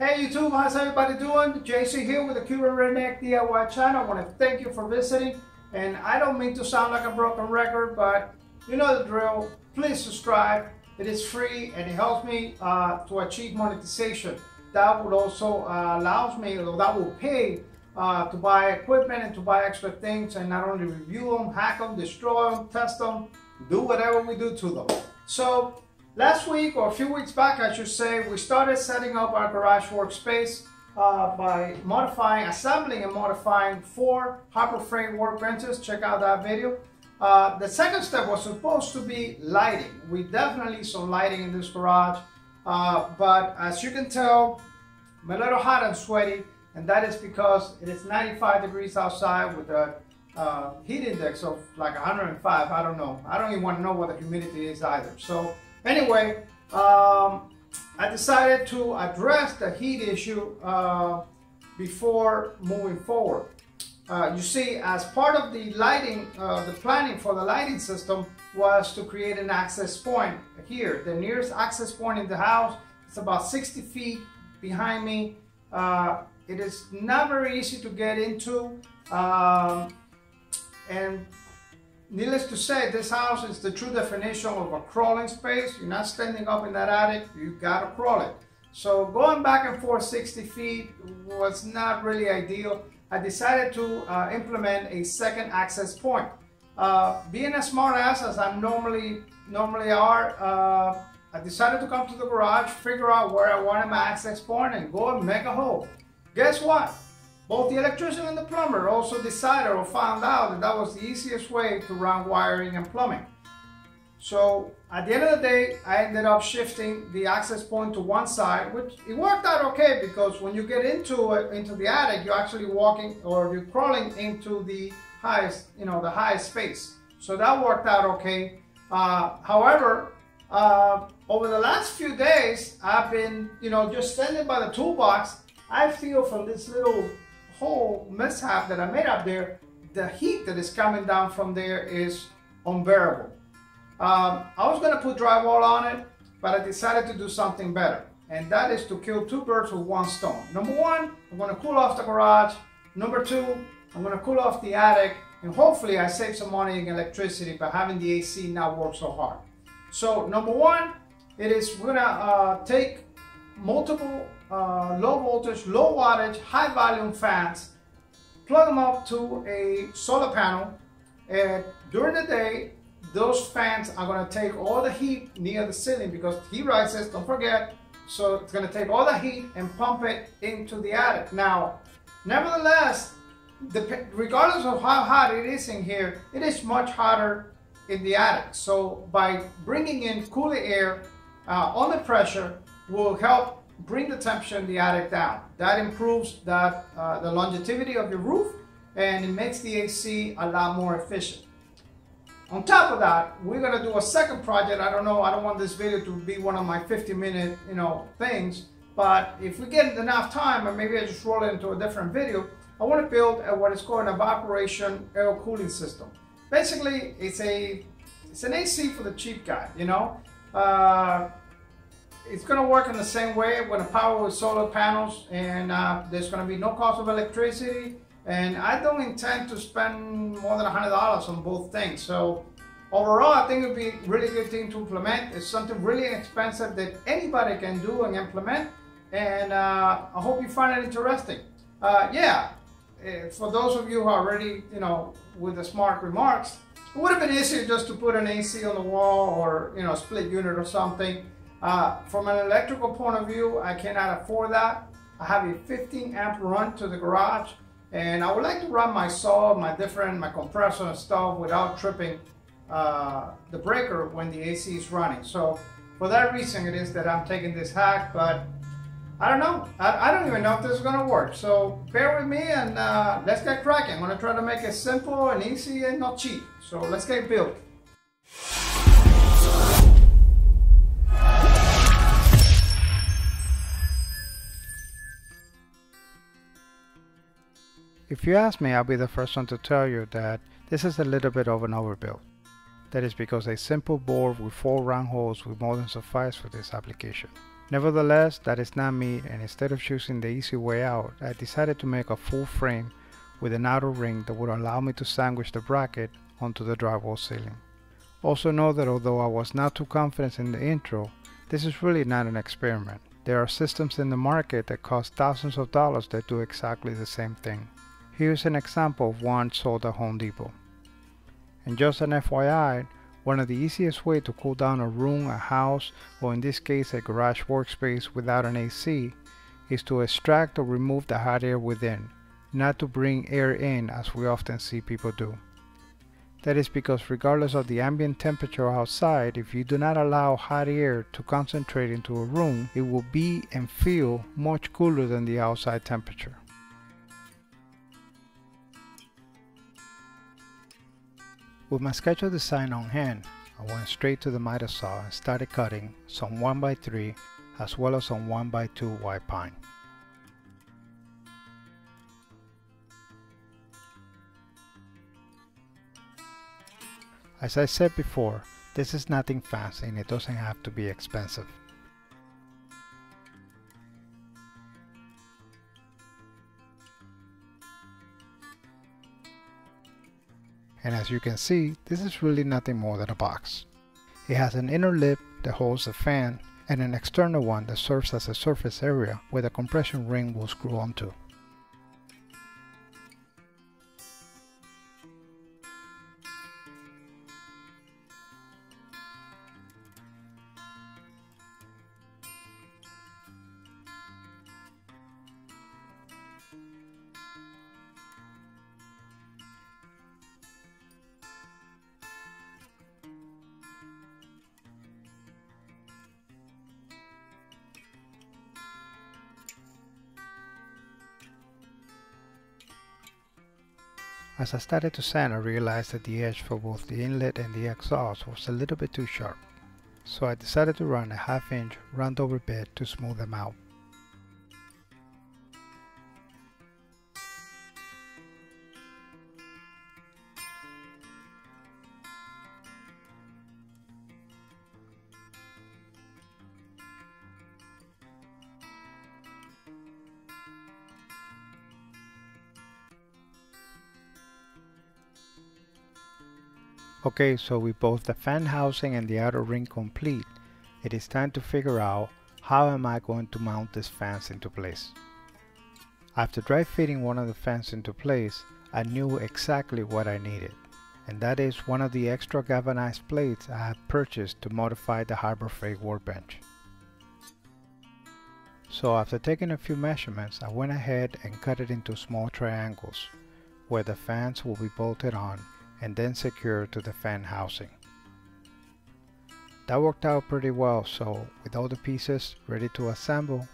Hey YouTube, how's everybody doing? JC here with the Cuban Redneck DIY Channel. I want to thank you for visiting, and I don't mean to sound like a broken record, but you know the drill. Please subscribe. It is free and it helps me to achieve monetization. That would also allows me, or that will pay to buy equipment and to buy extra things, and not only review them, hack them, destroy them, test them, do whatever we do to them. So last week, or a few weeks back I should say, we started setting up our garage workspace by assembling and modifying 4 Harbor Freight workbenches. Check out that video. The second step was supposed to be lighting. We definitely need some lighting in this garage, but as you can tell, I'm a little hot and sweaty, and that is because it is 95 degrees outside with a heat index of like 105. I don't know. I don't even want to know what the humidity is either. So anyway, I decided to address the heat issue before moving forward. You see, as part of the lighting, the planning for the lighting system was to create an access point here. The nearest access point in the house is about 60 feet behind me. It is not very easy to get into, and needless to say, this house is the true definition of a crawling space. You're not standing up in that attic, you gotta crawl it. So going back and forth 60 feet was not really ideal. I decided to implement a second access point. Being as smart ass as I normally are, I decided to come to the garage, figure out where I wanted my access point, and go and make a hole. Guess what? Both the electrician and the plumber also decided or found out that that was the easiest way to run wiring and plumbing. So at the end of the day, I ended up shifting the access point to one side, which it worked out okay, because when you get into the attic, you're actually walking, or you're crawling into the highest, you know, the highest space. So that worked out okay. However, over the last few days, I've been, you know, just standing by the toolbox. I feel from this little whole mishap that I made up there, the heat that is coming down from there is unbearable. I was going to put drywall on it, but I decided to do something better, and that is to kill two birds with one stone. Number one, I'm going to cool off the garage. Number two, I'm going to cool off the attic, and hopefully I save some money in electricity by having the AC not work so hard. So number one, it is we're going to take multiple low voltage, low wattage, high volume fans, plug them up to a solar panel, and during the day those fans are going to take all the heat near the ceiling, because heat rises, don't forget. So it's going to take all the heat and pump it into the attic. Now nevertheless, regardless of how hot it is in here, it is much hotter in the attic. So by bringing in cooler air on the pressure will help bring the temperature in the attic down. That improves that the longevity of your roof, and it makes the AC a lot more efficient. On top of that, we're going to do a second project. I don't know, I don't want this video to be one of my 50-minute, you know, things, but if we get enough time, and maybe I just roll it into a different video, I want to build what is called an evaporation air cooling system. Basically, it's an AC for the cheap guy, you know. It's going to work in the same way. We're going to power with solar panels, and there's going to be no cost of electricity, and I don't intend to spend more than $100 on both things. So overall, I think it would be a really good thing to implement. It's something really inexpensive that anybody can do and implement, and I hope you find it interesting. Yeah, for those of you who are already, you know, with the smart remarks, it would have been easier just to put an AC on the wall, or, you know, a split unit or something. From an electrical point of view, I cannot afford that. I have a 15 amp run to the garage, and I would like to run my saw, my compressor and stuff without tripping the breaker when the AC is running. So for that reason it is that I'm taking this hack, but I don't know. I don't even know if this is going to work. So bear with me, and let's get cracking. I'm going to try to make it simple and easy and not cheap. So let's get built. If you ask me, I'll be the first one to tell you that this is a little bit of an overbuild. That is because a simple board with 4 round holes will more than suffice for this application. Nevertheless, that is not me, and instead of choosing the easy way out, I decided to make a full frame with an outer ring that would allow me to sandwich the bracket onto the drywall ceiling. Also know that although I was not too confident in the intro, this is really not an experiment. There are systems in the market that cost thousands of dollars that do exactly the same thing. Here's an example of one sold at Home Depot. And just an FYI, one of the easiest ways to cool down a room, a house, or in this case a garage workspace without an AC, is to extract or remove the hot air within, not to bring air in as we often see people do. That is because regardless of the ambient temperature outside, if you do not allow hot air to concentrate into a room, it will be and feel much cooler than the outside temperature. With my sketch of design on hand, I went straight to the miter saw and started cutting some 1x3 as well as some 1x2 white pine. As I said before, this is nothing fancy and it doesn't have to be expensive. And as you can see, this is really nothing more than a box. It has an inner lip that holds the fan and an external one that serves as a surface area where the compression ring will screw onto. As I started to sand, I realized that the edge for both the inlet and the exhaust was a little bit too sharp, so I decided to run a 1/2 inch round over bed to smooth them out. Okay, so with both the fan housing and the outer ring complete, it is time to figure out how am I going to mount these fans into place. After dry fitting one of the fans into place, I knew exactly what I needed, and that is one of the extra galvanized plates I had purchased to modify the Harbor Freight workbench. So after taking a few measurements, I went ahead and cut it into small triangles, where the fans will be bolted on and then secured to the fan housing. That worked out pretty well, so with all the pieces ready to assemble,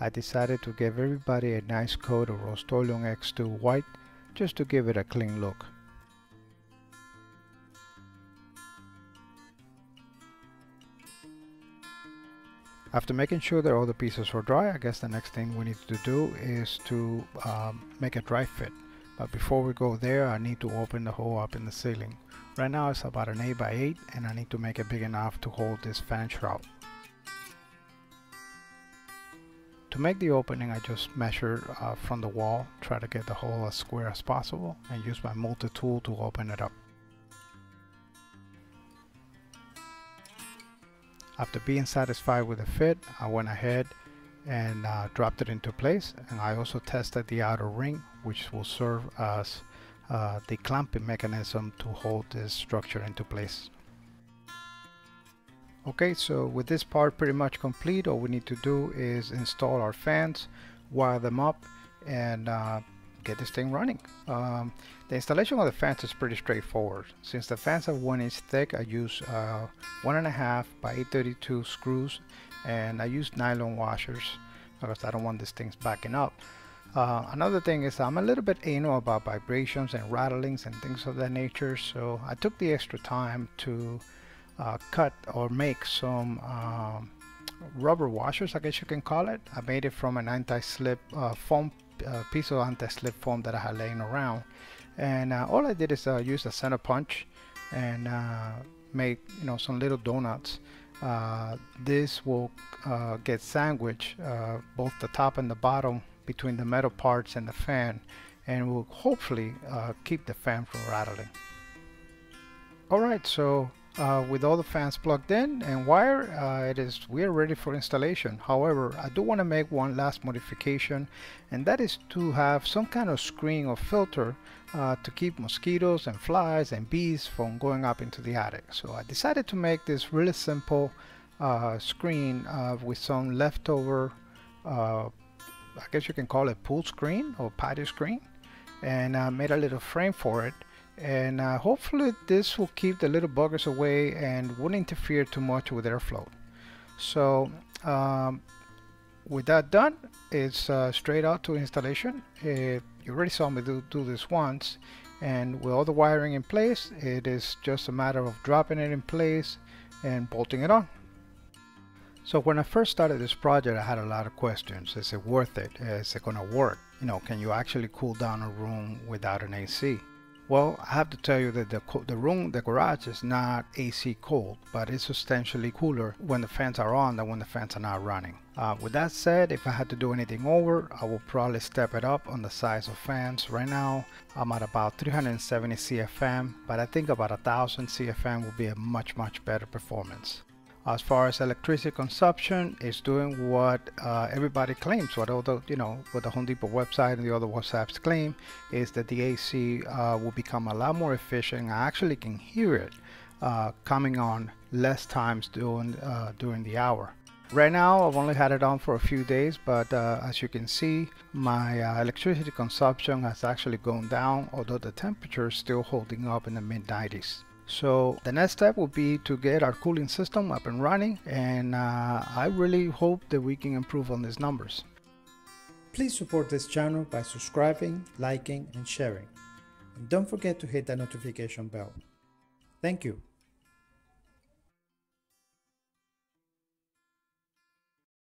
I decided to give everybody a nice coat of Rust-Oleum X2 white just to give it a clean look. After making sure that all the pieces were dry, I guess the next thing we need to do is to make a dry fit. But before we go there, I need to open the hole up in the ceiling. Right now it's about an 8x8 and I need to make it big enough to hold this fan shroud. To make the opening, I just measured from the wall, try to get the hole as square as possible, and use my multi-tool to open it up. After being satisfied with the fit, I went ahead and dropped it into place, and I also tested the outer ring, which will serve as the clamping mechanism to hold this structure into place. Okay, so with this part pretty much complete, all we need to do is install our fans, wire them up, and get this thing running. The installation of the fans is pretty straightforward. Since the fans are 1 inch thick, I use 1.5 by 832 screws, and I use nylon washers because I don't want these things backing up. Another thing is I'm a little bit anal about vibrations and rattlings and things of that nature, so I took the extra time to cut or make some rubber washers, I guess you can call it. I made it from an anti-slip foam, piece of anti-slip foam that I had laying around, and all I did is use a center punch and make, you know, some little donuts This will get sandwiched, both the top and the bottom, between the metal parts and the fan, and will hopefully keep the fan from rattling. Alright, so with all the fans plugged in and wired, we are ready for installation. However, I do want to make one last modification, and that is to have some kind of screen or filter to keep mosquitoes and flies and bees from going up into the attic. So I decided to make this really simple screen with some leftover I guess you can call it pool screen or patio screen, and I made a little frame for it, and hopefully this will keep the little buggers away and won't interfere too much with airflow. So with that done, it's straight out to installation. You already saw me do this once, and with all the wiring in place, it is just a matter of dropping it in place and bolting it on. So when I first started this project, I had a lot of questions. Is it worth it? Is it going to work? You know, can you actually cool down a room without an AC? Well, I have to tell you that the garage is not AC cold, but it's substantially cooler when the fans are on than when the fans are not running. With that said, if I had to do anything over, I will probably step it up on the size of fans. Right now, I'm at about 370 CFM, but I think about 1000 CFM will be a much better performance. As far as electricity consumption, it's doing what everybody claims, what all the, you know, what the Home Depot website and the other WhatsApps claim, is that the AC will become a lot more efficient. I actually can hear it coming on less times during the hour. Right now, I've only had it on for a few days, but as you can see, my electricity consumption has actually gone down, although the temperature is still holding up in the mid-90s. So the next step will be to get our cooling system up and running, and I really hope that we can improve on these numbers. Please support this channel by subscribing, liking, and sharing. And don't forget to hit that notification bell. Thank you.